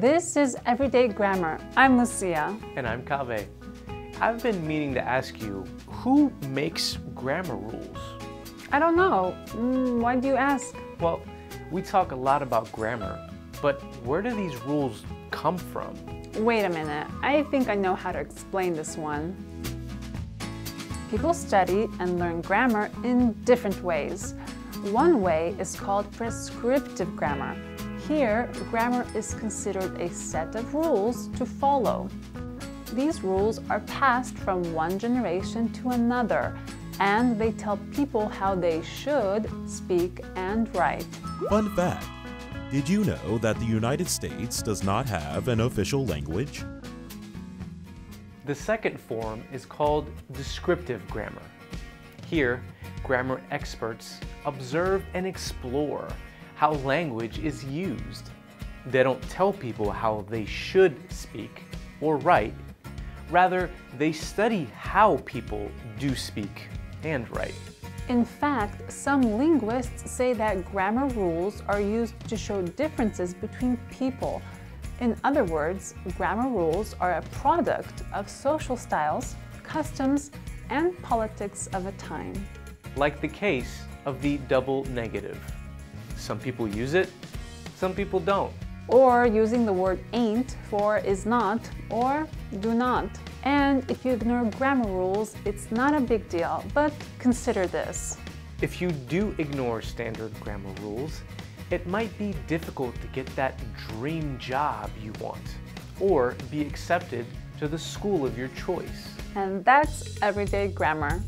This is Everyday Grammar. I'm Lucia. And I'm Kaveh. I've been meaning to ask you, who makes grammar rules? I don't know. Why do you ask? Well, we talk a lot about grammar, but where do these rules come from? Wait a minute. I think I know how to explain this one. People study and learn grammar in different ways. One way is called prescriptive grammar. Here, grammar is considered a set of rules to follow. These rules are passed from one generation to another, and they tell people how they should speak and write. Fun fact, did you know that the United States does not have an official language? The second form is called descriptive grammar. Here, grammar experts observe and explore how language is used. They don't tell people how they should speak or write. Rather, they study how people do speak and write. In fact, some linguists say that grammar rules are used to show differences between people. In other words, grammar rules are a product of social styles, customs, and politics of a time. Like the case of the double negative. Some people use it, some people don't. Or using the word ain't for is not or do not. And if you ignore grammar rules, it's not a big deal, but consider this. If you do ignore standard grammar rules, it might be difficult to get that dream job you want or be accepted to the school of your choice. And that's Everyday Grammar.